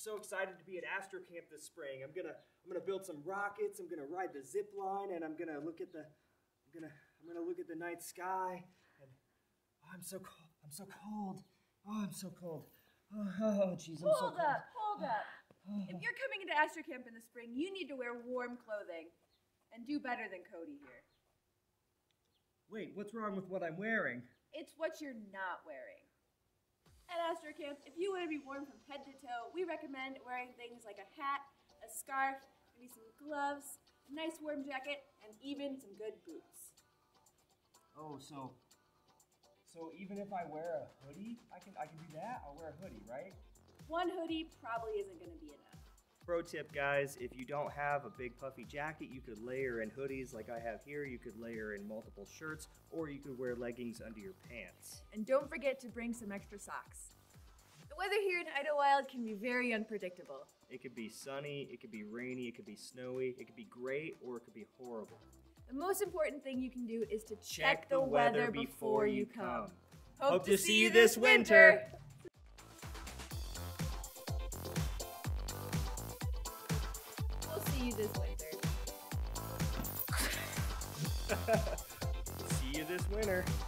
so excited to be at AstroCamp this spring. I'm gonna build some rockets. I'm gonna ride the zip line, and I'm gonna look at the night sky. And oh, I'm so cold. I'm so cold. Oh, I'm so cold. Oh, jeez, I'm so cold. Hold up. If you're coming into AstroCamp in the spring, you need to wear warm clothing, and do better than Cody here. Wait, what's wrong with what I'm wearing? It's what you're not wearing. At AstroCamp, if you want to be warm from head to toe, we recommend wearing things like a hat, a scarf, maybe some gloves, a nice warm jacket, and even some good boots. Oh, so even if I wear a hoodie, I can do that? I'll wear a hoodie, right? One hoodie probably isn't going to be enough. Pro tip, guys, if you don't have a big puffy jacket, you could layer in hoodies like I have here. You could layer in multiple shirts, or you could wear leggings under your pants. And don't forget to bring some extra socks. The weather here in Idyllwild can be very unpredictable. It could be sunny, it could be rainy, it could be snowy, it could be great, or it could be horrible. The most important thing you can do is to check the weather before you come. Hope to see you this winter! See you this winter.